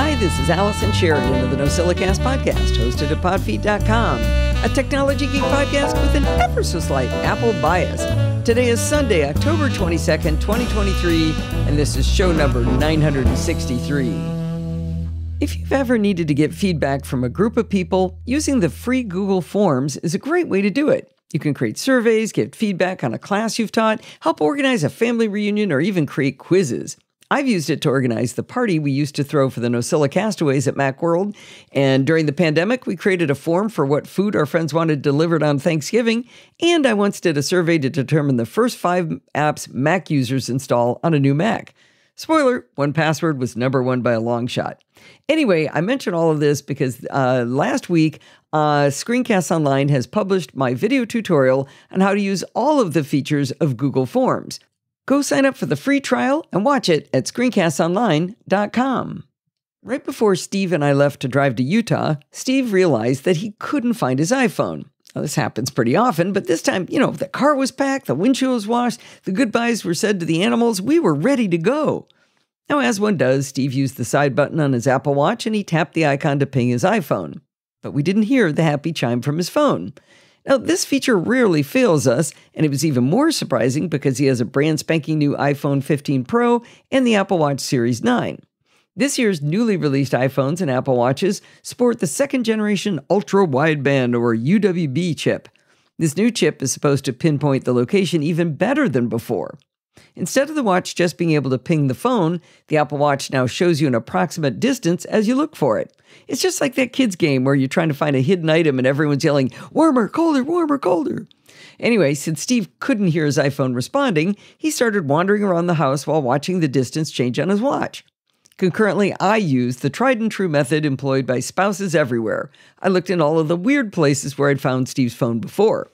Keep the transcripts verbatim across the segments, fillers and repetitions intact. Hi, this is Allison Sheridan of the NosillaCast podcast, hosted at pod feet dot com, a technology geek podcast with an ever so slight Apple bias. Today is Sunday, October twenty-second, twenty twenty-three, and this is show number nine hundred sixty-three. If you've ever needed to get feedback from a group of people, using the free Google Forms is a great way to do it. You can create surveys, get feedback on a class you've taught, help organize a family reunion, or even create quizzes. I've used it to organize the party we used to throw for the Nosilla Castaways at Macworld, and during the pandemic, we created a form for what food our friends wanted delivered on Thanksgiving, and I once did a survey to determine the first five apps Mac users install on a new Mac. Spoiler, one Password was number one by a long shot. Anyway, I mention all of this because uh, last week, uh, ScreenCastsOnline has published my video tutorial on how to use all of the features of Google Forms. Go sign up for the free trial and watch it at screen cast online dot com. Right before Steve and I left to drive to Utah, Steve realized that he couldn't find his iPhone. Now, this happens pretty often, but this time, you know, the car was packed, the windshield was washed, the goodbyes were said to the animals, we were ready to go. Now, as one does, Steve used the side button on his Apple Watch and he tapped the icon to ping his iPhone. But we didn't hear the happy chime from his phone. Now, this feature rarely fails us, and it was even more surprising because he has a brand spanking new iPhone fifteen Pro and the Apple Watch Series nine. This year's newly released iPhones and Apple Watches sport the second-generation Ultra Wideband, or U W B, chip. This new chip is supposed to pinpoint the location even better than before. Instead of the watch just being able to ping the phone, the Apple Watch now shows you an approximate distance as you look for it. It's just like that kid's game where you're trying to find a hidden item and everyone's yelling, warmer, colder, warmer, colder. Anyway, since Steve couldn't hear his iPhone responding, he started wandering around the house while watching the distance change on his watch. Concurrently, I used the tried-and-true method employed by spouses everywhere. I looked in all of the weird places where I'd found Steve's phone before.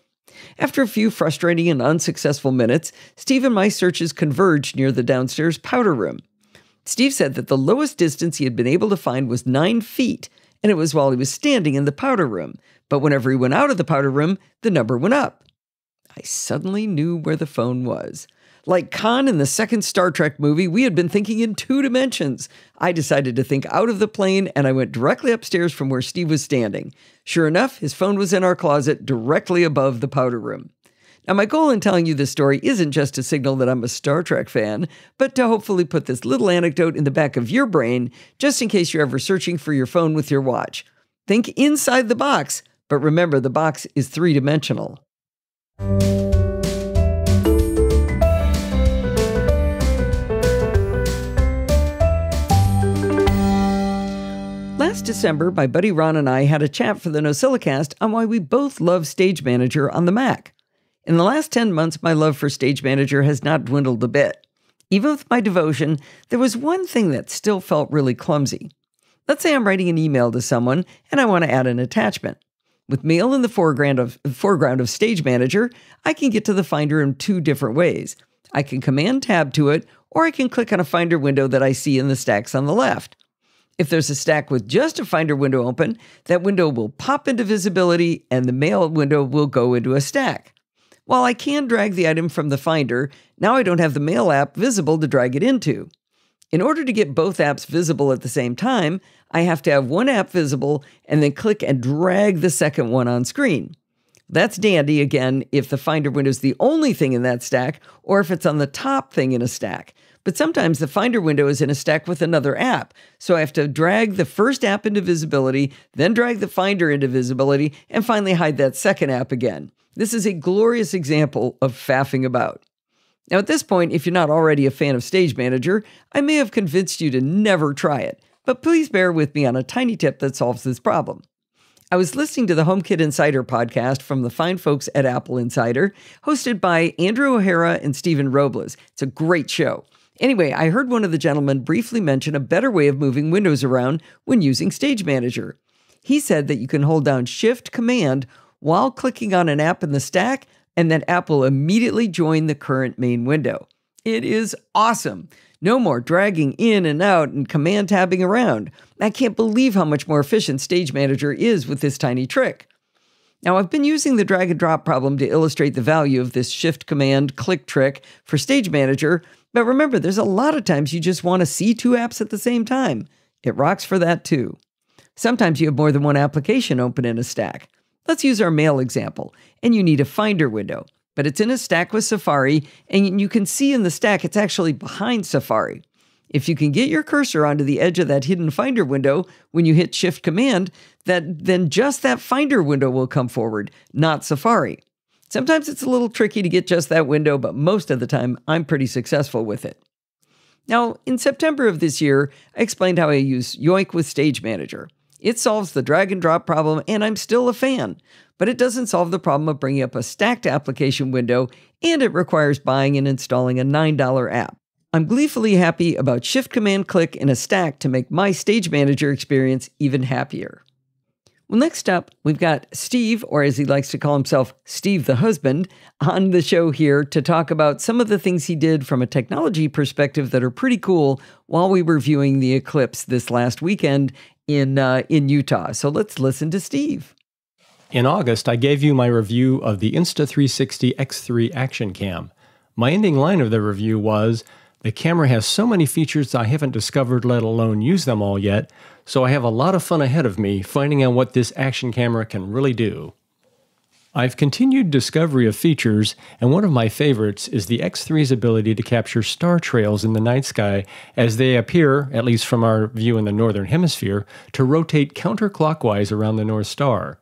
After a few frustrating and unsuccessful minutes, Steve and my searches converged near the downstairs powder room. Steve said that the lowest distance he had been able to find was nine feet, and it was while he was standing in the powder room. But whenever he went out of the powder room, the number went up. I suddenly knew where the phone was. Like Khan in the second Star Trek movie, we had been thinking in two dimensions. I decided to think out of the plane, and I went directly upstairs from where Steve was standing. Sure enough, his phone was in our closet, directly above the powder room. Now, my goal in telling you this story isn't just to signal that I'm a Star Trek fan, but to hopefully put this little anecdote in the back of your brain, just in case you're ever searching for your phone with your watch. Think inside the box, but remember, the box is three-dimensional. Last December, my buddy Ron and I had a chat for the NosillaCast on why we both love Stage Manager on the Mac. In the last ten months, my love for Stage Manager has not dwindled a bit. Even with my devotion, there was one thing that still felt really clumsy. Let's say I'm writing an email to someone and I want to add an attachment. With Mail in the foreground of, foreground of Stage Manager, I can get to the Finder in two different ways. I can Command-Tab to it, or I can click on a Finder window that I see in the stacks on the left. If there's a stack with just a Finder window open, that window will pop into visibility and the Mail window will go into a stack. While I can drag the item from the Finder, now I don't have the Mail app visible to drag it into. In order to get both apps visible at the same time, I have to have one app visible and then click and drag the second one on screen. That's dandy, again, if the Finder window is the only thing in that stack or if it's on the top thing in a stack. But sometimes the Finder window is in a stack with another app, so I have to drag the first app into visibility, then drag the Finder into visibility, and finally hide that second app again. This is a glorious example of faffing about. Now at this point, if you're not already a fan of Stage Manager, I may have convinced you to never try it, but please bear with me on a tiny tip that solves this problem. I was listening to the HomeKit Insider podcast from the fine folks at Apple Insider, hosted by Andrew O'Hara and Stephen Robles. It's a great show. Anyway, I heard one of the gentlemen briefly mention a better way of moving windows around when using Stage Manager. He said that you can hold down Shift-Command while clicking on an app in the stack, and that app will immediately join the current main window. It is awesome. No more dragging in and out and Command-Tabbing around. I can't believe how much more efficient Stage Manager is with this tiny trick. Now, I've been using the drag-and-drop problem to illustrate the value of this Shift-Command-Click trick for Stage Manager, but remember, there's a lot of times you just want to see two apps at the same time. It rocks for that too. Sometimes you have more than one application open in a stack. Let's use our Mail example, and you need a Finder window, but it's in a stack with Safari, and you can see in the stack it's actually behind Safari. If you can get your cursor onto the edge of that hidden Finder window when you hit Shift Command, that then just that Finder window will come forward, not Safari. Sometimes it's a little tricky to get just that window, but most of the time I'm pretty successful with it. Now, in September of this year, I explained how I use Yoink with Stage Manager. It solves the drag and drop problem, and I'm still a fan, but it doesn't solve the problem of bringing up a stacked application window, and it requires buying and installing a nine dollar app. I'm gleefully happy about Shift Command Click in a stack to make my Stage Manager experience even happier. Well, next up, we've got Steve, or as he likes to call himself, Steve the Husband, on the show here to talk about some of the things he did from a technology perspective that are pretty cool while we were viewing the eclipse this last weekend in uh, in Utah. So let's listen to Steve. In August, I gave you my review of the Insta three sixty X three Action Cam. My ending line of the review was, "The camera has so many features I haven't discovered, let alone used them all yet, so I have a lot of fun ahead of me finding out what this action camera can really do." I've continued discovery of features, and one of my favorites is the X three's ability to capture star trails in the night sky as they appear, at least from our view in the northern hemisphere, to rotate counterclockwise around the North Star.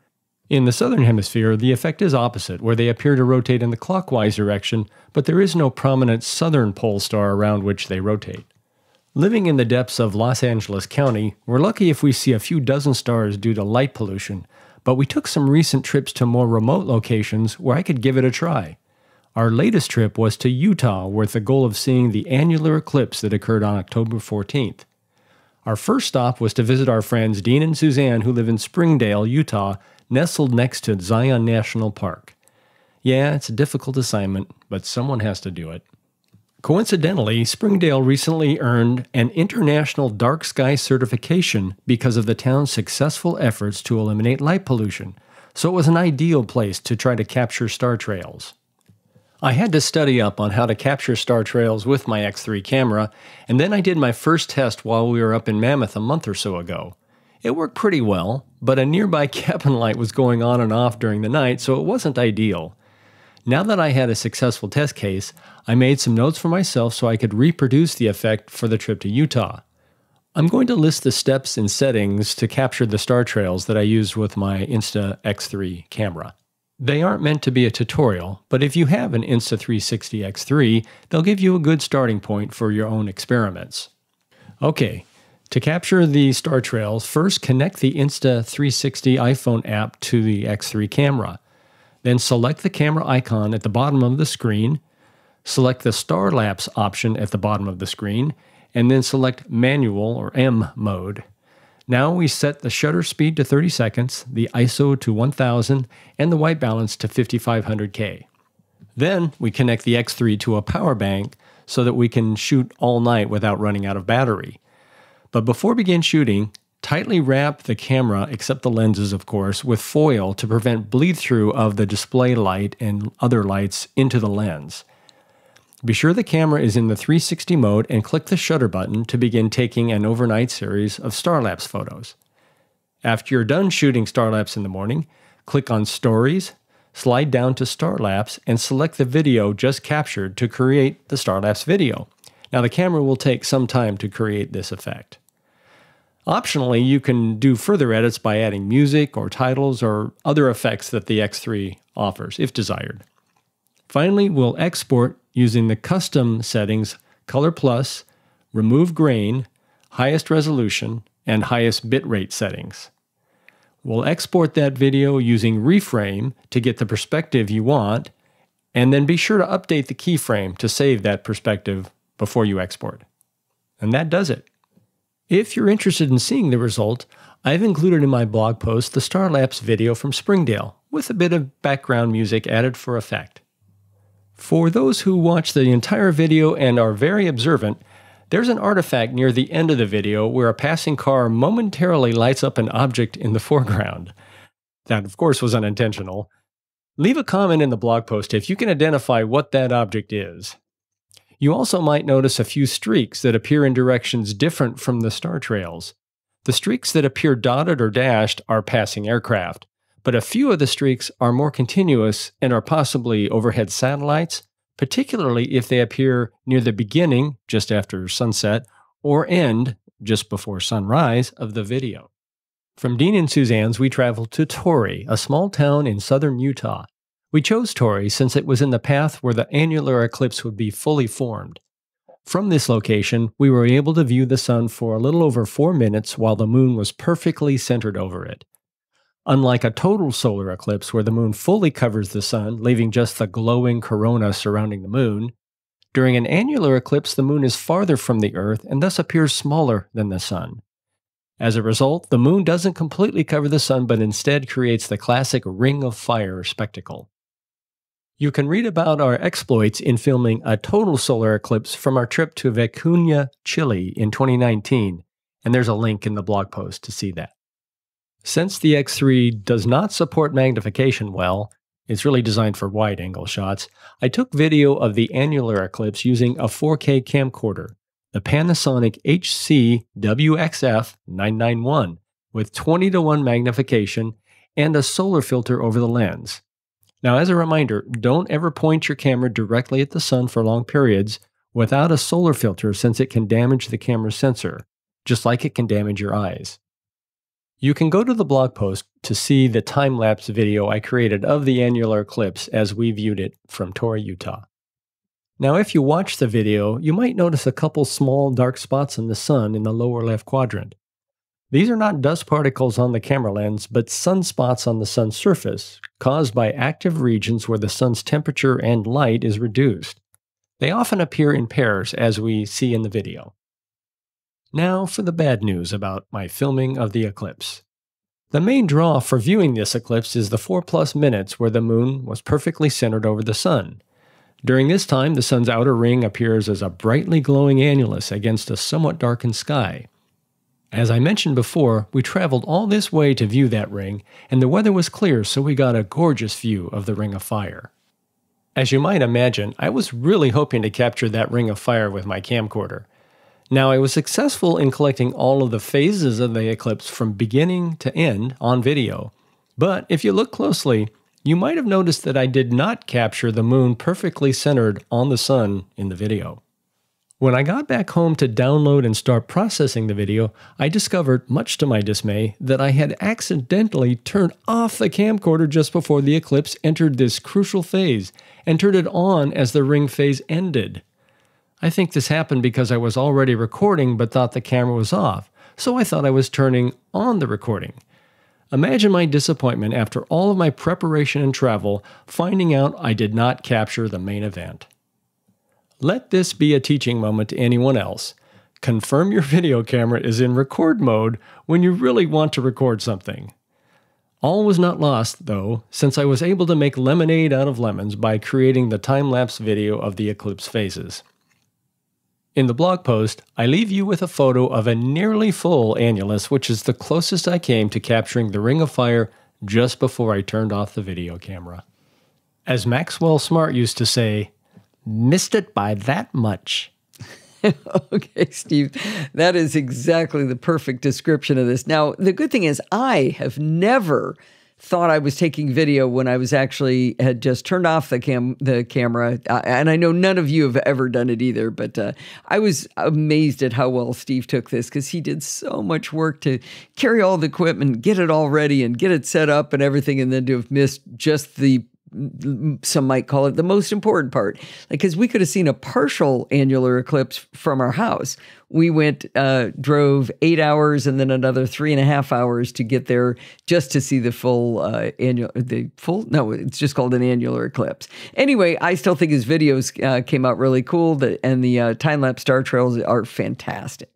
In the southern hemisphere, the effect is opposite, where they appear to rotate in the clockwise direction, but there is no prominent southern pole star around which they rotate. Living in the depths of Los Angeles County, we're lucky if we see a few dozen stars due to light pollution, but we took some recent trips to more remote locations where I could give it a try. Our latest trip was to Utah with the goal of seeing the annular eclipse that occurred on October fourteenth. Our first stop was to visit our friends Dean and Suzanne, who live in Springdale, Utah, nestled next to Zion National Park. Yeah, it's a difficult assignment, but someone has to do it. Coincidentally, Springdale recently earned an International Dark Sky certification because of the town's successful efforts to eliminate light pollution, so it was an ideal place to try to capture star trails. I had to study up on how to capture star trails with my X three camera, and then I did my first test while we were up in Mammoth a month or so ago. It worked pretty well, but a nearby cabin light was going on and off during the night, so it wasn't ideal. Now that I had a successful test case, I made some notes for myself so I could reproduce the effect for the trip to Utah. I'm going to list the steps and settings to capture the star trails that I used with my Insta X three camera. They aren't meant to be a tutorial, but if you have an Insta three sixty X three, they'll give you a good starting point for your own experiments. Okay, to capture the star trails, first connect the Insta three sixty iPhone app to the X three camera. Then select the camera icon at the bottom of the screen, select the StarLapse option at the bottom of the screen, and then select Manual or M mode. Now we set the shutter speed to thirty seconds, the I S O to one thousand, and the white balance to fifty-five hundred K. Then we connect the X three to a power bank so that we can shoot all night without running out of battery. But before begin shooting, tightly wrap the camera, except the lenses of course, with foil to prevent bleed through of the display light and other lights into the lens. Be sure the camera is in the three sixty mode and click the shutter button to begin taking an overnight series of StarLapse photos. After you're done shooting StarLapse in the morning, click on Stories, slide down to StarLapse, and select the video just captured to create the StarLapse video. Now the camera will take some time to create this effect. Optionally, you can do further edits by adding music or titles or other effects that the X three offers, if desired. Finally, we'll export using the custom settings Color Plus, Remove Grain, Highest Resolution, and Highest Bitrate settings. We'll export that video using Reframe to get the perspective you want, and then be sure to update the keyframe to save that perspective before you export. And that does it. If you're interested in seeing the result, I've included in my blog post the StarLapse video from Springdale, with a bit of background music added for effect. For those who watch the entire video and are very observant, there's an artifact near the end of the video where a passing car momentarily lights up an object in the foreground. That, of course, was unintentional. Leave a comment in the blog post if you can identify what that object is. You also might notice a few streaks that appear in directions different from the star trails. The streaks that appear dotted or dashed are passing aircraft, but a few of the streaks are more continuous and are possibly overhead satellites, particularly if they appear near the beginning, just after sunset, or end, just before sunrise, of the video. From Dean and Suzanne's, we traveled to Torrey, a small town in southern Utah. We chose Torrey since it was in the path where the annular eclipse would be fully formed. From this location, we were able to view the sun for a little over four minutes while the moon was perfectly centered over it. Unlike a total solar eclipse where the moon fully covers the sun, leaving just the glowing corona surrounding the moon, during an annular eclipse the moon is farther from the Earth and thus appears smaller than the sun. As a result, the moon doesn't completely cover the sun, but instead creates the classic ring of fire spectacle. You can read about our exploits in filming a total solar eclipse from our trip to Vicuña, Chile in twenty nineteen, and there's a link in the blog post to see that. Since the X three does not support magnification well, it's really designed for wide-angle shots, I took video of the annular eclipse using a four K camcorder, the Panasonic H C W X F nine ninety-one, with twenty to one magnification and a solar filter over the lens. Now, as a reminder, don't ever point your camera directly at the sun for long periods without a solar filter, since it can damage the camera's sensor, just like it can damage your eyes. You can go to the blog post to see the time-lapse video I created of the annular eclipse as we viewed it from Torrey, Utah. Now, if you watch the video, you might notice a couple small dark spots in the sun in the lower left quadrant. These are not dust particles on the camera lens, but sunspots on the sun's surface, caused by active regions where the sun's temperature and light is reduced. They often appear in pairs, as we see in the video. Now for the bad news about my filming of the eclipse. The main draw for viewing this eclipse is the four plus minutes where the moon was perfectly centered over the sun. During this time, the sun's outer ring appears as a brightly glowing annulus against a somewhat darkened sky. As I mentioned before, we traveled all this way to view that ring, and the weather was clear, so we got a gorgeous view of the Ring of Fire. As you might imagine, I was really hoping to capture that Ring of Fire with my camcorder. Now, I was successful in collecting all of the phases of the eclipse from beginning to end on video, but if you look closely, you might have noticed that I did not capture the moon perfectly centered on the sun in the video. When I got back home to download and start processing the video, I discovered, much to my dismay, that I had accidentally turned off the camcorder just before the eclipse entered this crucial phase, and turned it on as the ring phase ended. I think this happened because I was already recording but thought the camera was off, so I thought I was turning on the recording. Imagine my disappointment after all of my preparation and travel, finding out I did not capture the main event. Let this be a teaching moment to anyone else. Confirm your video camera is in record mode when you really want to record something. All was not lost, though, since I was able to make lemonade out of lemons by creating the time-lapse video of the eclipse phases. In the blog post, I leave you with a photo of a nearly full annulus, which is the closest I came to capturing the Ring of Fire just before I turned off the video camera. As Maxwell Smart used to say, "Missed it by that much." Okay, Steve, that is exactly the perfect description of this. Now, the good thing is I have never thought I was taking video when I was actually had just turned off the cam the camera. Uh, and I know none of you have ever done it either, but uh, I was amazed at how well Steve took this, because he did so much work to carry all the equipment, get it all ready and get it set up and everything, and then to have missed just the, some might call it the most important part, because like, we could have seen a partial annular eclipse from our house. We went, uh, drove eight hours and then another three and a half hours to get there just to see the full uh, annual, the full, no, it's just called an annular eclipse. Anyway, I still think his videos uh, came out really cool, that, and the uh, time-lapse star trails are fantastic.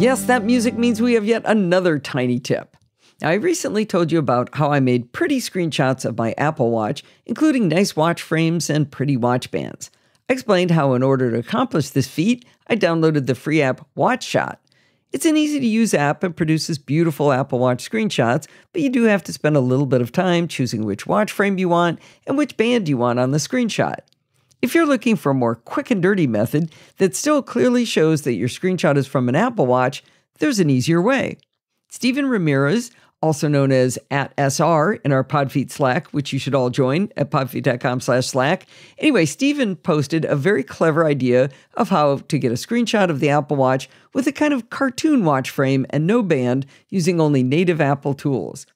Yes, that music means we have yet another tiny tip. Now, I recently told you about how I made pretty screenshots of my Apple Watch, including nice watch frames and pretty watch bands. I explained how, in order to accomplish this feat, I downloaded the free app WatchShot. It's an easy-to-use app and produces beautiful Apple Watch screenshots, but you do have to spend a little bit of time choosing which watch frame you want and which band you want on the screenshot. If you're looking for a more quick and dirty method that still clearly shows that your screenshot is from an Apple Watch, there's an easier way. Stephen Ramirez, also known as at S R in our PodFeet Slack, which you should all join at podfeet.com slash Slack. Anyway, Stephen posted a very clever idea of how to get a screenshot of the Apple Watch with a kind of cartoon watch frame and no band using only native Apple tools.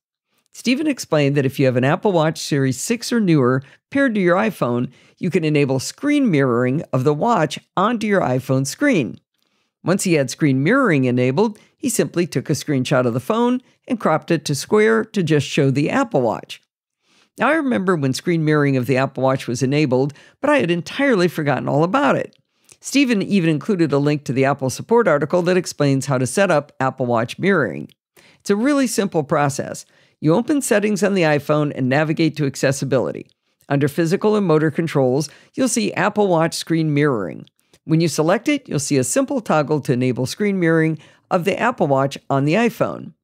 Stephen explained that if you have an Apple Watch Series six or newer paired to your iPhone, you can enable screen mirroring of the watch onto your iPhone screen. Once he had screen mirroring enabled, he simply took a screenshot of the phone and cropped it to square to just show the Apple Watch. Now, I remember when screen mirroring of the Apple Watch was enabled, but I had entirely forgotten all about it. Stephen even included a link to the Apple support article that explains how to set up Apple Watch mirroring. It's a really simple process. You open Settings on the iPhone and navigate to Accessibility. Under Physical and Motor Controls, you'll see Apple Watch Screen Mirroring. When you select it, you'll see a simple toggle to enable screen mirroring of the Apple Watch on the iPhone.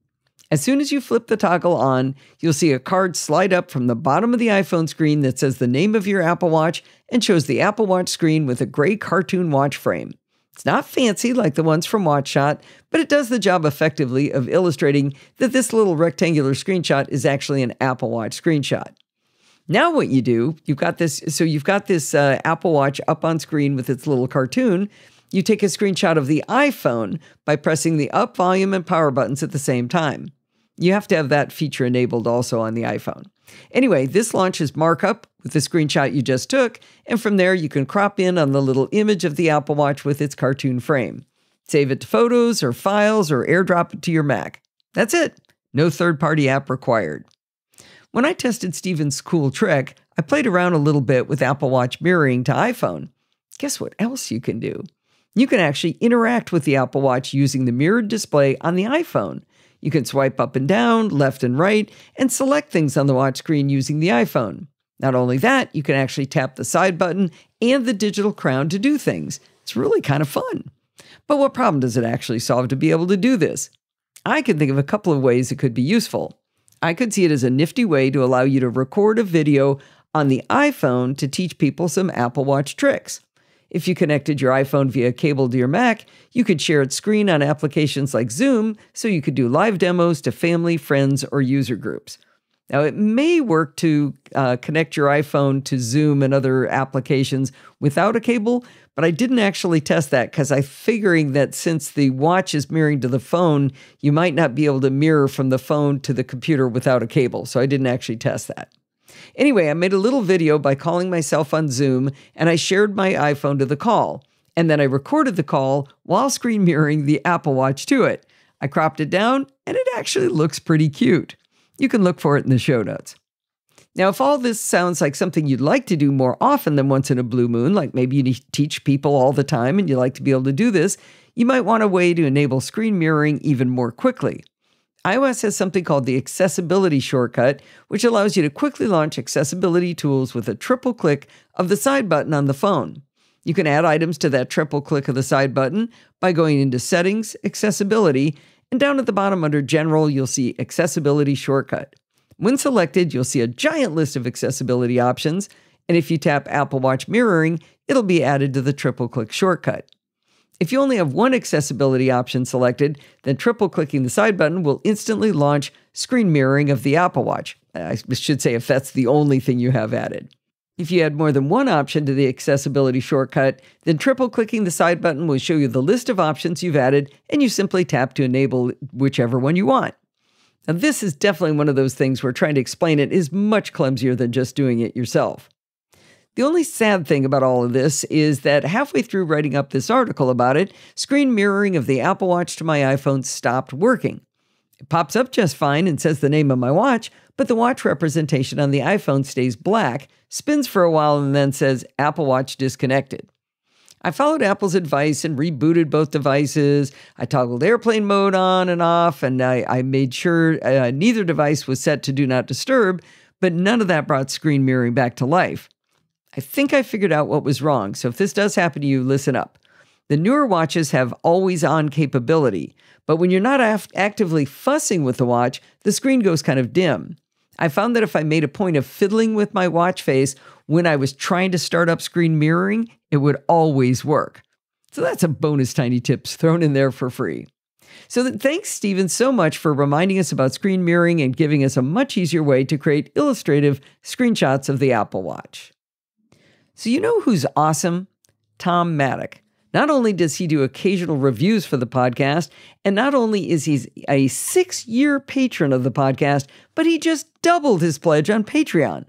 As soon as you flip the toggle on, you'll see a card slide up from the bottom of the iPhone screen that says the name of your Apple Watch and shows the Apple Watch screen with a gray cartoon watch frame. It's not fancy like the ones from WatchShot, but it does the job effectively of illustrating that this little rectangular screenshot is actually an Apple Watch screenshot. Now what you do, you've got this, so you've got this uh, Apple Watch up on screen with its little cartoon. You take a screenshot of the iPhone by pressing the up, volume, and power buttons at the same time. You have to have that feature enabled also on the iPhone. Anyway, this launches markup with the screenshot you just took, and from there you can crop in on the little image of the Apple Watch with its cartoon frame. Save it to Photos or Files or AirDrop it to your Mac. That's it. No third-party app required. When I tested Stephen's cool trick, I played around a little bit with Apple Watch mirroring to iPhone. Guess what else you can do? You can actually interact with the Apple Watch using the mirrored display on the iPhone. You can swipe up and down, left and right, and select things on the watch screen using the iPhone. Not only that, you can actually tap the side button and the digital crown to do things. It's really kind of fun. But what problem does it actually solve to be able to do this? I can think of a couple of ways it could be useful. I could see it as a nifty way to allow you to record a video on the iPhone to teach people some Apple Watch tricks. If you connected your iPhone via cable to your Mac, you could share its screen on applications like Zoom, so you could do live demos to family, friends, or user groups. Now, it may work to uh, connect your iPhone to Zoom and other applications without a cable, but I didn't actually test that because I'm figuring that since the watch is mirroring to the phone, you might not be able to mirror from the phone to the computer without a cable, so I didn't actually test that. Anyway, I made a little video by calling myself on Zoom, and I shared my iPhone to the call, and then I recorded the call while screen mirroring the Apple Watch to it. I cropped it down, and it actually looks pretty cute. You can look for it in the show notes. Now, if all this sounds like something you'd like to do more often than once in a blue moon, like maybe you teach people all the time and you like to be able to do this, you might want a way to enable screen mirroring even more quickly. iOS has something called the Accessibility Shortcut, which allows you to quickly launch accessibility tools with a triple click of the side button on the phone. You can add items to that triple click of the side button by going into Settings, Accessibility, and down at the bottom under General, you'll see Accessibility Shortcut. When selected, you'll see a giant list of accessibility options, and if you tap Apple Watch Mirroring, it'll be added to the triple-click shortcut. If you only have one accessibility option selected, then triple-clicking the side button will instantly launch screen mirroring of the Apple Watch. I should say if that's the only thing you have added. If you add more than one option to the accessibility shortcut, then triple-clicking the side button will show you the list of options you've added, and you simply tap to enable whichever one you want. Now, this is definitely one of those things where trying to explain it is much clumsier than just doing it yourself. The only sad thing about all of this is that halfway through writing up this article about it, screen mirroring of the Apple Watch to my iPhone stopped working. It pops up just fine and says the name of my watch, but the watch representation on the iPhone stays black, spins for a while, and then says Apple Watch disconnected. I followed Apple's advice and rebooted both devices. I toggled airplane mode on and off, and I, I made sure uh, neither device was set to do not disturb, but none of that brought screen mirroring back to life. I think I figured out what was wrong, so if this does happen to you, listen up. The newer watches have always-on capability, but when you're not af- actively fussing with the watch, the screen goes kind of dim. I found that if I made a point of fiddling with my watch face when I was trying to start up screen mirroring, it would always work. So that's a bonus tiny tips thrown in there for free. So that, thanks, Stephen, so much for reminding us about screen mirroring and giving us a much easier way to create illustrative screenshots of the Apple Watch. So you know who's awesome? Tom Maddock. Not only does he do occasional reviews for the podcast, and not only is he a six-year patron of the podcast, but he just doubled his pledge on Patreon.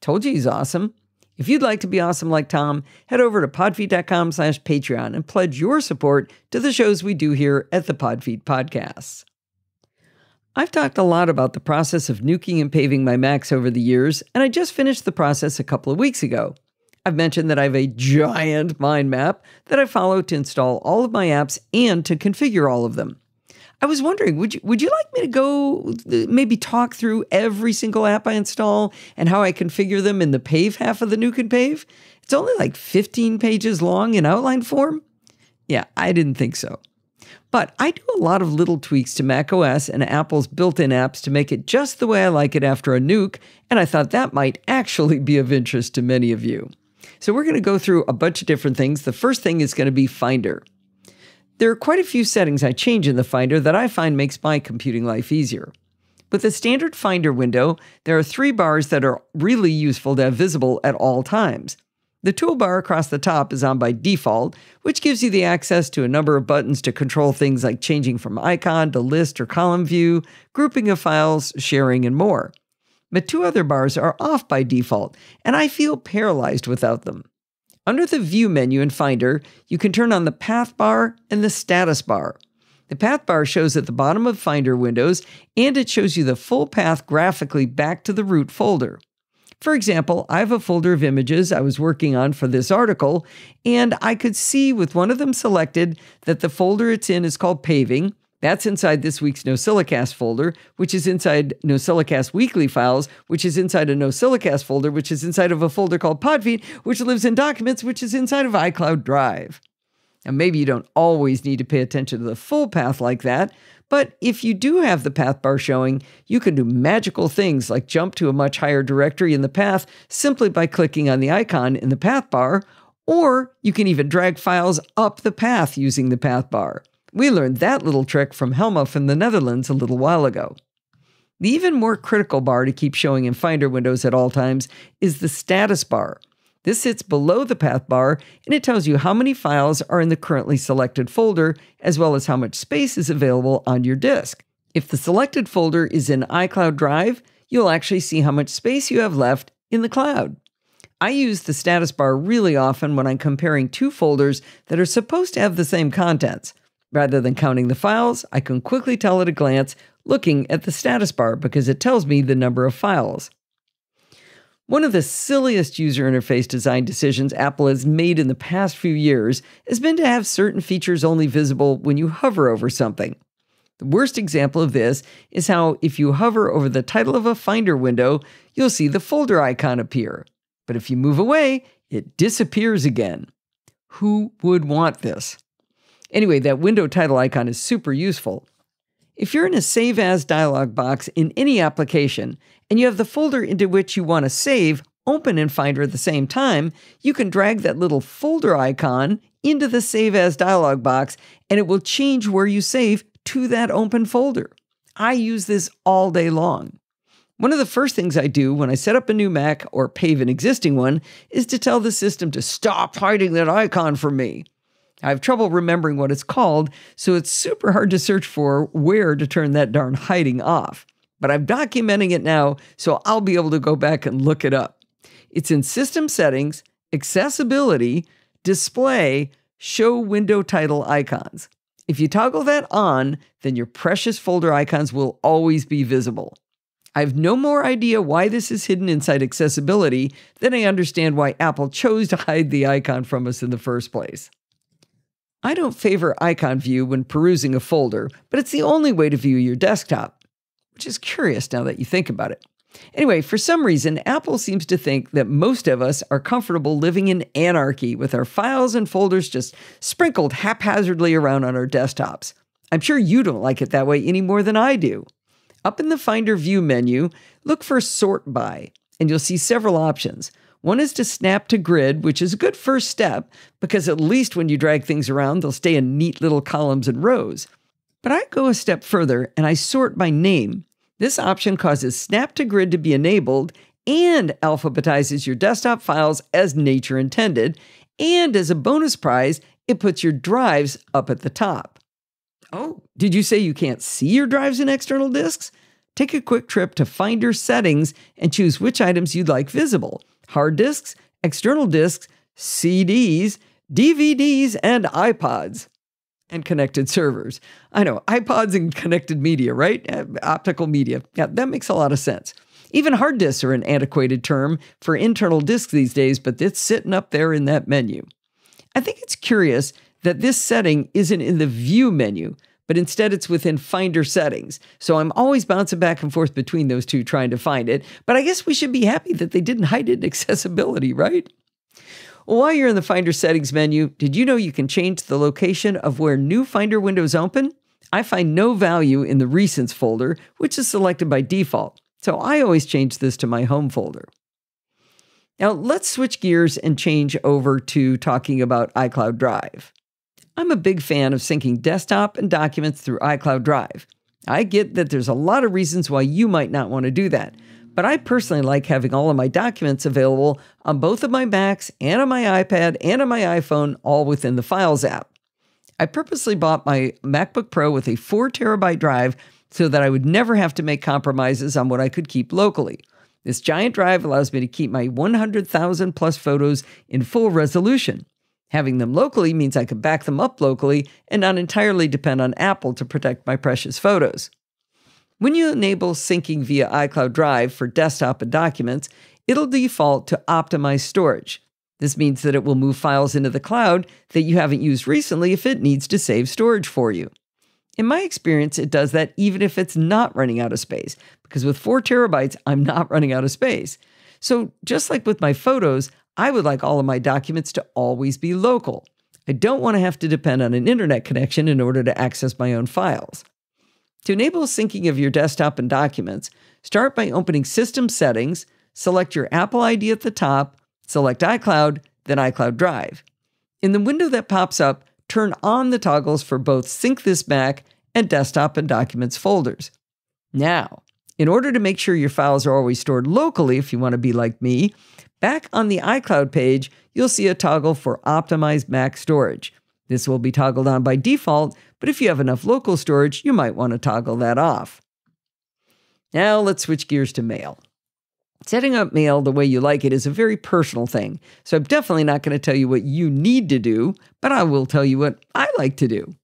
Told you he's awesome. If you'd like to be awesome like Tom, head over to podfeet.com slash Patreon and pledge your support to the shows we do here at the Podfeet Podcasts. I've talked a lot about the process of nuking and paving my Macs over the years, and I just finished the process a couple of weeks ago. I've mentioned that I have a giant mind map that I follow to install all of my apps and to configure all of them. I was wondering, would you, would you like me to go maybe talk through every single app I install and how I configure them in the pave half of the Nuke and Pave? It's only like fifteen pages long in outline form. Yeah, I didn't think so. But I do a lot of little tweaks to macOS and Apple's built-in apps to make it just the way I like it after a nuke, and I thought that might actually be of interest to many of you. So we're going to go through a bunch of different things. The first thing is going to be Finder. There are quite a few settings I change in the Finder that I find makes my computing life easier. With the standard Finder window, there are three bars that are really useful to have visible at all times. The toolbar across the top is on by default, which gives you the access to a number of buttons to control things like changing from icon to list or column view, grouping of files, sharing, and more. But two other bars are off by default, and I feel paralyzed without them. Under the View menu in Finder, you can turn on the Path bar and the Status bar. The Path bar shows at the bottom of Finder windows, and it shows you the full path graphically back to the root folder. For example, I have a folder of images I was working on for this article, and I could see with one of them selected that the folder it's in is called Paving. That's inside this week's NosillaCast folder, which is inside NosillaCast weekly files, which is inside a NosillaCast folder, which is inside of a folder called Podfeet, which lives in Documents, which is inside of iCloud Drive. Now, maybe you don't always need to pay attention to the full path like that, but if you do have the path bar showing, you can do magical things like jump to a much higher directory in the path simply by clicking on the icon in the path bar, or you can even drag files up the path using the path bar. We learned that little trick from Helma from the Netherlands a little while ago. The even more critical bar to keep showing in Finder windows at all times is the status bar. This sits below the path bar, and it tells you how many files are in the currently selected folder, as well as how much space is available on your disk. If the selected folder is in iCloud Drive, you'll actually see how much space you have left in the cloud. I use the status bar really often when I'm comparing two folders that are supposed to have the same contents. Rather than counting the files, I can quickly tell at a glance looking at the status bar because it tells me the number of files. One of the silliest user interface design decisions Apple has made in the past few years has been to have certain features only visible when you hover over something. The worst example of this is how if you hover over the title of a Finder window, you'll see the folder icon appear. But if you move away, it disappears again. Who would want this? Anyway, that window title icon is super useful. If you're in a Save As dialog box in any application, and you have the folder into which you want to save open in Finder at the same time, you can drag that little folder icon into the Save As dialog box, and it will change where you save to that open folder. I use this all day long. One of the first things I do when I set up a new Mac or pave an existing one is to tell the system to stop hiding that icon from me. I have trouble remembering what it's called, so it's super hard to search for where to turn that darn hiding off. But I'm documenting it now, so I'll be able to go back and look it up. It's in System Settings, Accessibility, Display, Show Window Title Icons. If you toggle that on, then your precious folder icons will always be visible. I have no more idea why this is hidden inside Accessibility than I understand why Apple chose to hide the icon from us in the first place. I don't favor icon view when perusing a folder, but it's the only way to view your desktop, which is curious now that you think about it. Anyway, for some reason, Apple seems to think that most of us are comfortable living in anarchy with our files and folders just sprinkled haphazardly around on our desktops. I'm sure you don't like it that way any more than I do. Up in the Finder View menu, look for Sort By, and you'll see several options. One is to snap to grid, which is a good first step, because at least when you drag things around, they'll stay in neat little columns and rows. But I go a step further, and I sort by name. This option causes Snap to Grid to be enabled and alphabetizes your desktop files as nature intended, and as a bonus prize, it puts your drives up at the top. Oh, did you say you can't see your drives and external disks? Take a quick trip to Finder Settings and choose which items you'd like visible. Hard disks, external disks, C Ds, D V Ds, and iPods. And connected servers. I know, iPods and connected media, right? Optical media. Yeah, that makes a lot of sense. Even hard disks are an antiquated term for internal disks these days, but it's sitting up there in that menu. I think it's curious that this setting isn't in the View menu, but instead it's within Finder Settings. So I'm always bouncing back and forth between those two trying to find it, but I guess we should be happy that they didn't hide it in Accessibility, right? While you're in the Finder Settings menu, did you know you can change the location of where new Finder windows open? I find no value in the Recents folder, which is selected by default, so I always change this to my Home folder. Now let's switch gears and change over to talking about iCloud Drive. I'm a big fan of syncing desktop and documents through iCloud Drive. I get that there's a lot of reasons why you might not want to do that, but I personally like having all of my documents available on both of my Macs and on my iPad and on my iPhone, all within the Files app. I purposely bought my MacBook Pro with a four terabyte drive so that I would never have to make compromises on what I could keep locally. This giant drive allows me to keep my one hundred thousand plus photos in full resolution. Having them locally means I could back them up locally and not entirely depend on Apple to protect my precious photos. When you enable syncing via iCloud Drive for desktop and documents, it'll default to optimize storage. This means that it will move files into the cloud that you haven't used recently if it needs to save storage for you. In my experience, it does that even if it's not running out of space, because with four terabytes, I'm not running out of space. So just like with my photos, I would like all of my documents to always be local. I don't want to have to depend on an internet connection in order to access my own files. To enable syncing of your desktop and documents, start by opening System Settings, select your Apple I D at the top, select iCloud, then iCloud Drive. In the window that pops up, turn on the toggles for both Sync This Mac and Desktop and Documents folders. Now, in order to make sure your files are always stored locally if you want to be like me, back on the iCloud page, you'll see a toggle for Optimize Mac Storage. This will be toggled on by default, but if you have enough local storage, you might want to toggle that off. Now let's switch gears to Mail. Setting up Mail the way you like it is a very personal thing, so I'm definitely not going to tell you what you need to do, but I will tell you what I like to do.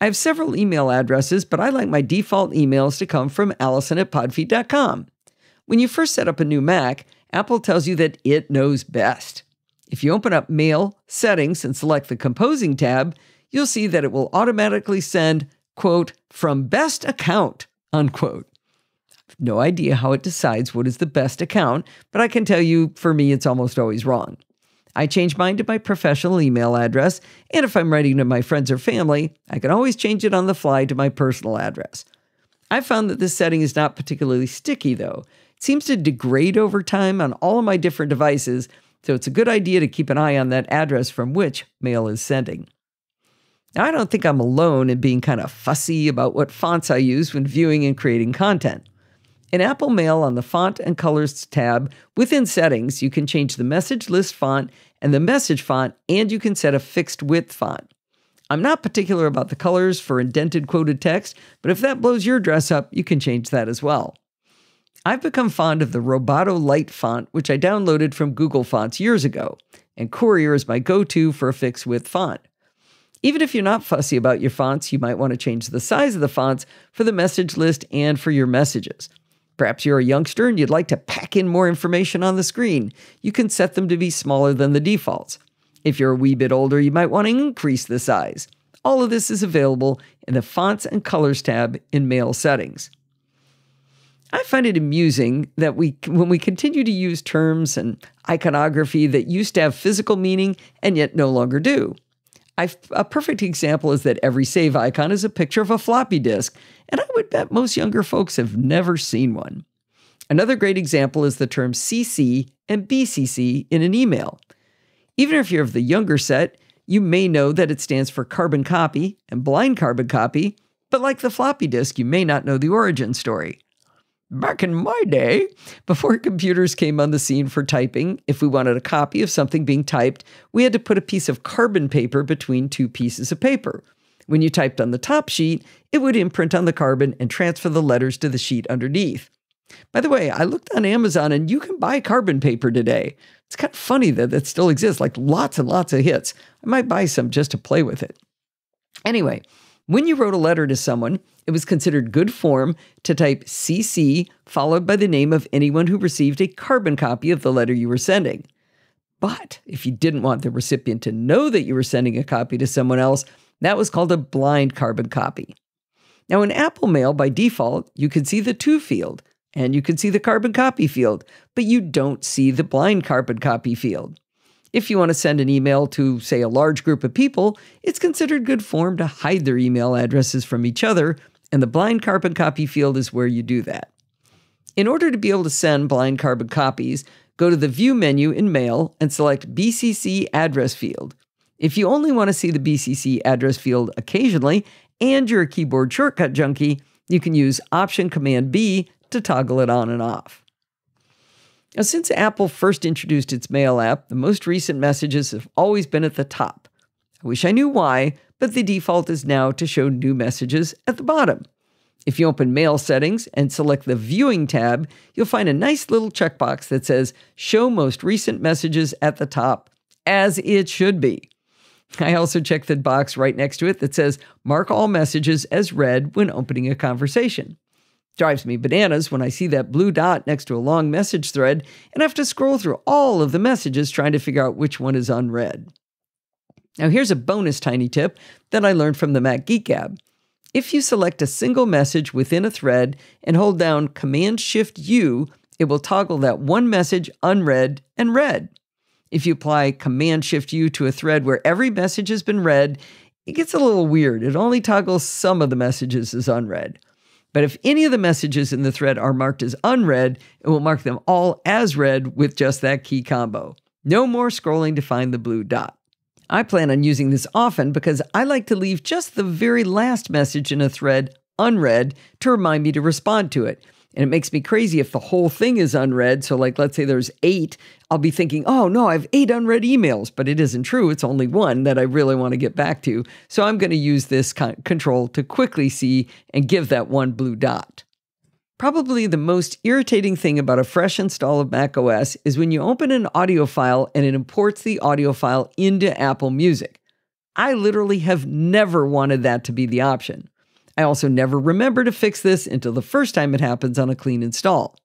I have several email addresses, but I like my default emails to come from Allison at podfeet dot com. When you first set up a new Mac, Apple tells you that it knows best. If you open up Mail, Settings, and select the Composing tab, you'll see that it will automatically send, quote, from best account, unquote. I have no idea how it decides what is the best account, but I can tell you, for me, it's almost always wrong. I change mine to my professional email address, and if I'm writing to my friends or family, I can always change it on the fly to my personal address. I've found that this setting is not particularly sticky, though. It seems to degrade over time on all of my different devices, so it's a good idea to keep an eye on that address from which mail is sending. Now, I don't think I'm alone in being kind of fussy about what fonts I use when viewing and creating content. In Apple Mail, on the Font and Colors tab, within Settings, you can change the message list font and the message font, and you can set a fixed width font. I'm not particular about the colors for indented quoted text, but if that blows your dress up, you can change that as well. I've become fond of the Roboto Lite font, which I downloaded from Google Fonts years ago, and Courier is my go-to for a fixed-width font. Even if you're not fussy about your fonts, you might want to change the size of the fonts for the message list and for your messages. Perhaps you're a youngster and you'd like to pack in more information on the screen. You can set them to be smaller than the defaults. If you're a wee bit older, you might want to increase the size. All of this is available in the Fonts and Colors tab in Mail Settings. I find it amusing that we, when we continue to use terms and iconography that used to have physical meaning and yet no longer do. I've, a perfect example is that every save icon is a picture of a floppy disk, and I would bet most younger folks have never seen one. Another great example is the term C C and B C C in an email. Even if you're of the younger set, you may know that it stands for carbon copy and blind carbon copy, but like the floppy disk, you may not know the origin story. Back in my day, before computers came on the scene for typing, if we wanted a copy of something being typed, we had to put a piece of carbon paper between two pieces of paper. When you typed on the top sheet, it would imprint on the carbon and transfer the letters to the sheet underneath. By the way, I looked on Amazon and you can buy carbon paper today. It's kind of funny that it still exists, like lots and lots of hits. I might buy some just to play with it. Anyway, when you wrote a letter to someone, it was considered good form to type C C followed by the name of anyone who received a carbon copy of the letter you were sending. But if you didn't want the recipient to know that you were sending a copy to someone else, that was called a blind carbon copy. Now in Apple Mail, by default, you could see the to field and you can see the carbon copy field, but you don't see the blind carbon copy field. If you want to send an email to, say, a large group of people, it's considered good form to hide their email addresses from each other, and the blind carbon copy field is where you do that. In order to be able to send blind carbon copies, go to the View menu in Mail and select B C C Address Field. If you only want to see the B C C address field occasionally, and you're a keyboard shortcut junkie, you can use Option Command B to toggle it on and off. Now, since Apple first introduced its Mail app, the most recent messages have always been at the top. I wish I knew why, but the default is now to show new messages at the bottom. If you open Mail settings and select the Viewing tab, you'll find a nice little checkbox that says, Show Most Recent Messages at the top, as it should be. I also check the box right next to it that says, Mark all messages as read when opening a conversation. Drives me bananas when I see that blue dot next to a long message thread and I have to scroll through all of the messages trying to figure out which one is unread. Now here's a bonus tiny tip that I learned from the Mac Geek Gab. If you select a single message within a thread and hold down Command Shift U, it will toggle that one message unread and read. If you apply Command Shift U to a thread where every message has been read, it gets a little weird. It only toggles some of the messages as unread. But if any of the messages in the thread are marked as unread, it will mark them all as read with just that key combo. No more scrolling to find the blue dot. I plan on using this often because I like to leave just the very last message in a thread unread to remind me to respond to it. And it makes me crazy if the whole thing is unread. So like, let's say there's eight, I'll be thinking, oh no, I have eight unread emails, but it isn't true. It's only one that I really want to get back to. So I'm going to use this control to quickly see and give that one blue dot. Probably the most irritating thing about a fresh install of macOS is when you open an audio file and it imports the audio file into Apple Music. I literally have never wanted that to be the option. I also never remember to fix this until the first time it happens on a clean install.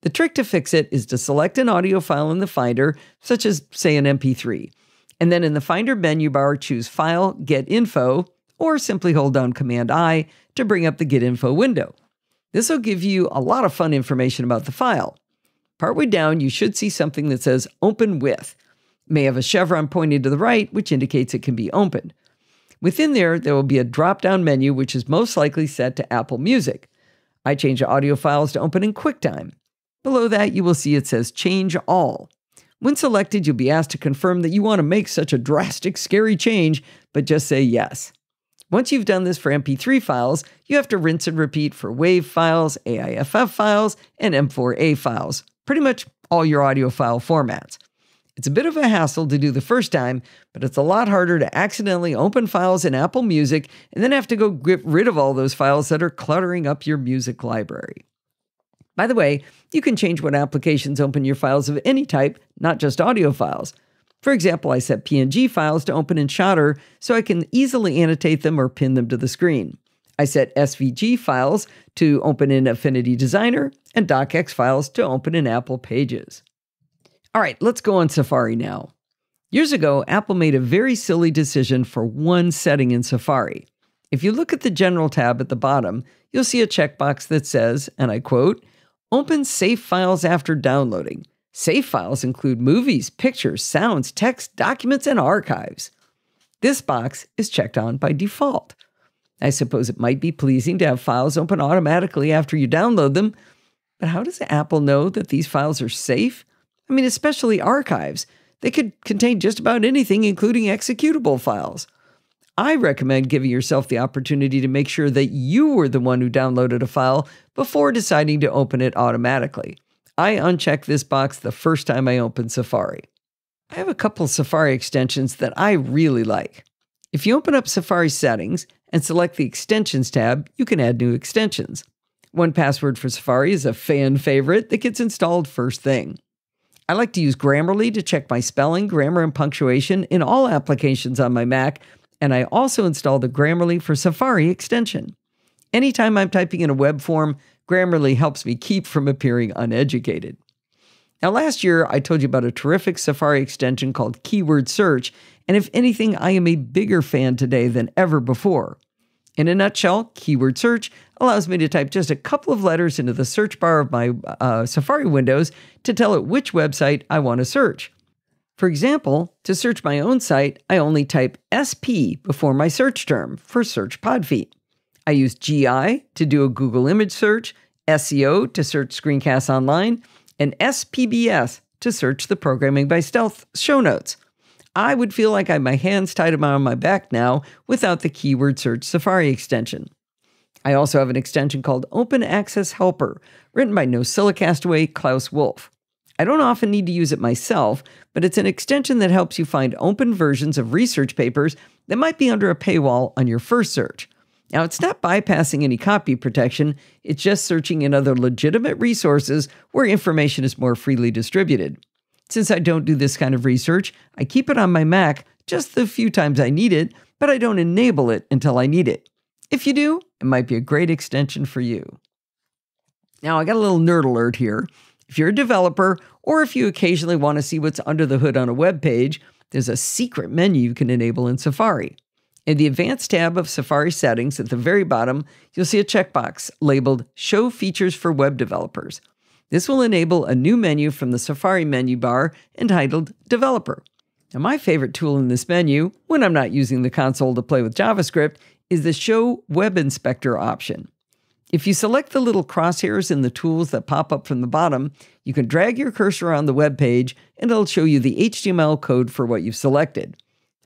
The trick to fix it is to select an audio file in the Finder, such as, say, an M P three, and then in the Finder menu bar, choose File, Get Info, or simply hold down Command I to bring up the Get Info window. This will give you a lot of fun information about the file. Partway down, you should see something that says Open With. It may have a chevron pointing to the right, which indicates it can be opened. Within there, there will be a drop-down menu, which is most likely set to Apple Music. I change audio files to open in QuickTime. Below that, you will see it says Change All. When selected, you'll be asked to confirm that you want to make such a drastic, scary change, but just say yes. Once you've done this for M P three files, you have to rinse and repeat for WAV files, A I F F files, and M four A files, pretty much all your audio file formats. It's a bit of a hassle to do the first time, but it's a lot harder to accidentally open files in Apple Music and then have to go get rid of all those files that are cluttering up your music library. By the way, you can change what applications open your files of any type, not just audio files. For example, I set P N G files to open in Shutter so I can easily annotate them or pin them to the screen. I set S V G files to open in Affinity Designer and DocX files to open in Apple Pages. All right, let's go on Safari now. Years ago, Apple made a very silly decision for one setting in Safari. If you look at the General tab at the bottom, you'll see a checkbox that says, and I quote, "Open safe files after downloading. Safe files include movies, pictures, sounds, text, documents, and archives." This box is checked on by default. I suppose it might be pleasing to have files open automatically after you download them, but how does Apple know that these files are safe? I mean, especially archives. They could contain just about anything, including executable files. I recommend giving yourself the opportunity to make sure that you were the one who downloaded a file before deciding to open it automatically. I unchecked this box the first time I opened Safari. I have a couple Safari extensions that I really like. If you open up Safari Settings and select the Extensions tab, you can add new extensions. one Password for Safari is a fan favorite that gets installed first thing. I like to use Grammarly to check my spelling, grammar, and punctuation in all applications on my Mac, and I also install the Grammarly for Safari extension. Anytime I'm typing in a web form, Grammarly helps me keep from appearing uneducated. Now, last year, I told you about a terrific Safari extension called Keyword Search, and if anything, I am a bigger fan today than ever before. In a nutshell, Keyword Search allows me to type just a couple of letters into the search bar of my uh, Safari windows to tell it which website I want to search. For example, to search my own site, I only type S P before my search term for Search PodFeet. I use G I to do a Google image search, S E O to search ScreenCastsOnline, and S P B S to search the Programming by Stealth show notes. I would feel like I have my hands tied around my back now without the Keyword Search Safari extension. I also have an extension called Open Access Helper, written by Nosilla Castaway Klaus Wolf. I don't often need to use it myself, but it's an extension that helps you find open versions of research papers that might be under a paywall on your first search. Now, it's not bypassing any copy protection, it's just searching in other legitimate resources where information is more freely distributed. Since I don't do this kind of research, I keep it on my Mac just the few times I need it, but I don't enable it until I need it. If you do, it might be a great extension for you. Now, I got a little nerd alert here. If you're a developer, or if you occasionally want to see what's under the hood on a web page, there's a secret menu you can enable in Safari. In the Advanced tab of Safari Settings at the very bottom, you'll see a checkbox labeled Show Features for Web Developers. This will enable a new menu from the Safari menu bar entitled Developer. Now, my favorite tool in this menu, when I'm not using the console to play with JavaScript, is the Show Web Inspector option. If you select the little crosshairs in the tools that pop up from the bottom, you can drag your cursor on the web page and it'll show you the H T M L code for what you've selected.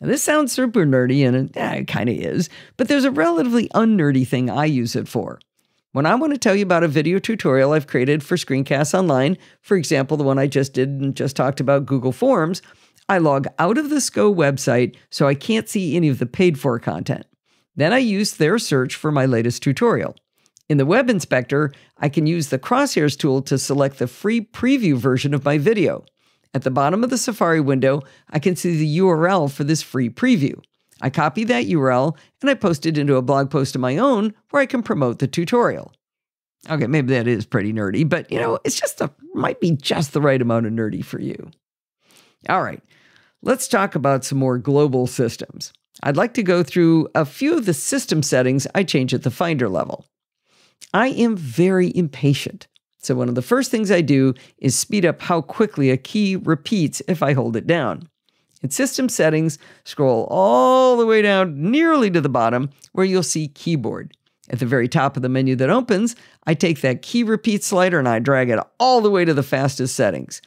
Now, this sounds super nerdy, and it, eh, it kind of is, but there's a relatively unnerdy thing I use it for. When I want to tell you about a video tutorial I've created for ScreenCastsOnline, for example, the one I just did and just talked about Google Forms, I log out of the S C O website so I can't see any of the paid-for content. Then I use their search for my latest tutorial. In the Web Inspector, I can use the crosshairs tool to select the free preview version of my video. At the bottom of the Safari window, I can see the U R L for this free preview. I copy that U R L and I post it into a blog post of my own where I can promote the tutorial. Okay, maybe that is pretty nerdy, but you know, it's just a, might be just the right amount of nerdy for you. All right, let's talk about some more global systems. I'd like to go through a few of the system settings I change at the Finder level. I am very impatient, so one of the first things I do is speed up how quickly a key repeats if I hold it down. In System Settings, scroll all the way down nearly to the bottom where you'll see Keyboard. At the very top of the menu that opens, I take that Key Repeat slider and I drag it all the way to the fastest settings.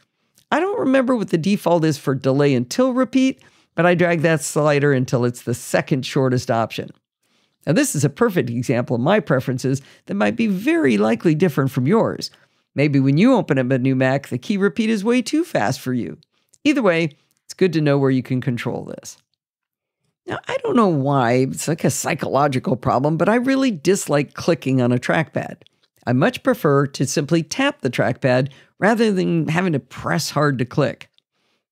I don't remember what the default is for Delay Until Repeat, but I drag that slider until it's the second shortest option. Now, this is a perfect example of my preferences that might be very likely different from yours. Maybe when you open up a new Mac, the key repeat is way too fast for you. Either way, it's good to know where you can control this. Now, I don't know why, it's like a psychological problem, but I really dislike clicking on a trackpad. I much prefer to simply tap the trackpad rather than having to press hard to click.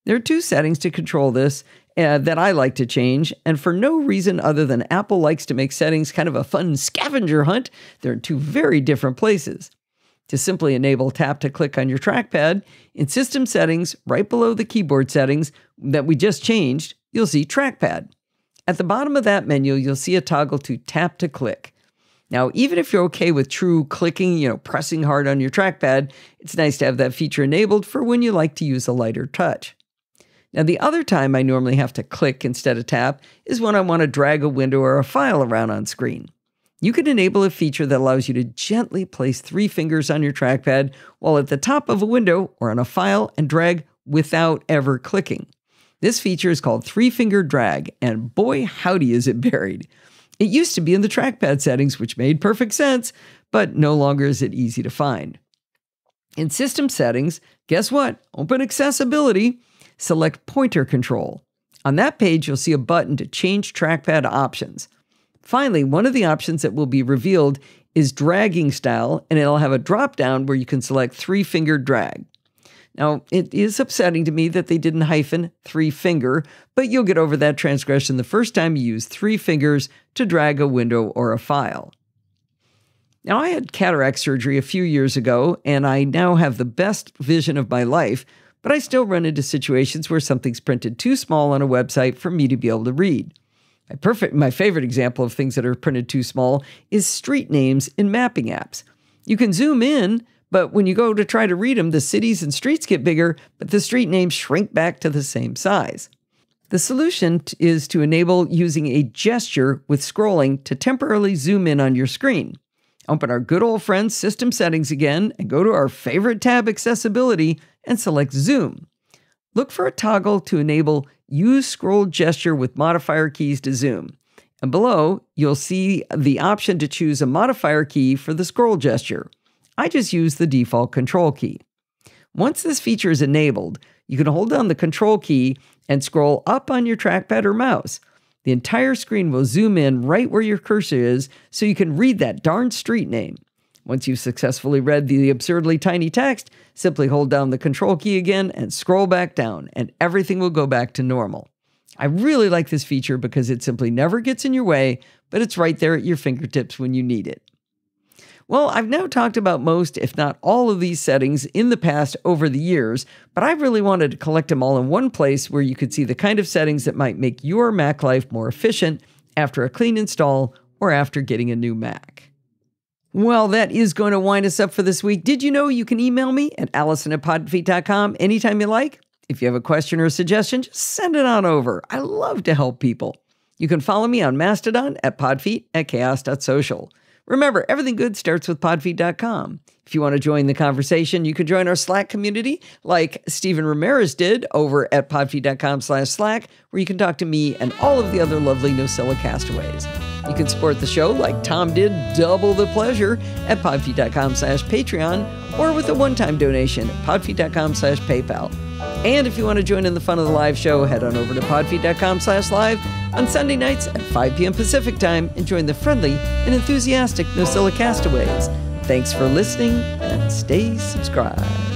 There are two settings to control this Uh, that I like to change, and for no reason other than Apple likes to make settings kind of a fun scavenger hunt. They're in two very different places. To simply enable tap to click on your trackpad, in System Settings, right below the Keyboard settings that we just changed, you'll see Trackpad. At the bottom of that menu, you'll see a toggle to tap to click. Now, even if you're okay with true clicking, you know, pressing hard on your trackpad, it's nice to have that feature enabled for when you like to use a lighter touch. Now, the other time I normally have to click instead of tap is when I want to drag a window or a file around on screen. You can enable a feature that allows you to gently place three fingers on your trackpad while at the top of a window or on a file and drag without ever clicking. This feature is called three-finger drag, and boy, howdy is it buried. It used to be in the trackpad settings, which made perfect sense, but no longer is it easy to find. In System Settings, guess what? Open Accessibility, select Pointer Control. On that page, you'll see a button to change trackpad options. Finally, one of the options that will be revealed is Dragging Style, and it'll have a drop-down where you can select three-finger drag. Now, it is upsetting to me that they didn't hyphen three-finger, but you'll get over that transgression the first time you use three fingers to drag a window or a file. Now, I had cataract surgery a few years ago, and I now have the best vision of my life, but I still run into situations where something's printed too small on a website for me to be able to read. My, perfect, my favorite example of things that are printed too small is street names in mapping apps. You can zoom in, but when you go to try to read them, the cities and streets get bigger, but the street names shrink back to the same size. The solution is to enable using a gesture with scrolling to temporarily zoom in on your screen. Open our good old friend System Settings again and go to our favorite tab, Accessibility, and select Zoom. Look for a toggle to enable Use Scroll Gesture with Modifier Keys to Zoom. And below, you'll see the option to choose a modifier key for the scroll gesture. I just use the default Control key. Once this feature is enabled, you can hold down the Control key and scroll up on your trackpad or mouse. The entire screen will zoom in right where your cursor is so you can read that darn street name. Once you've successfully read the absurdly tiny text, simply hold down the Control key again and scroll back down, and everything will go back to normal. I really like this feature because it simply never gets in your way, but it's right there at your fingertips when you need it. Well, I've now talked about most, if not all, of these settings in the past over the years, but I really wanted to collect them all in one place where you could see the kind of settings that might make your Mac life more efficient after a clean install or after getting a new Mac. Well, that is going to wind us up for this week. Did you know you can email me at allison at podfeet dot com anytime you like? If you have a question or a suggestion, just send it on over. I love to help people. You can follow me on Mastodon at podfeet at chaos dot social. Remember, everything good starts with podfeet dot com. If you want to join the conversation, you can join our Slack community like Stephen Ramirez did over at podfeet dot com slash Slack, where you can talk to me and all of the other lovely Nosilla Castaways. You can support the show like Tom did, double the pleasure, at podfeet dot com slash Patreon, or with a one-time donation at podfeet dot com slash PayPal. And if you want to join in the fun of the live show, head on over to podfeet dot com slash live on Sunday nights at five p m Pacific time and join the friendly and enthusiastic Nosilla Castaways. Thanks for listening and stay subscribed.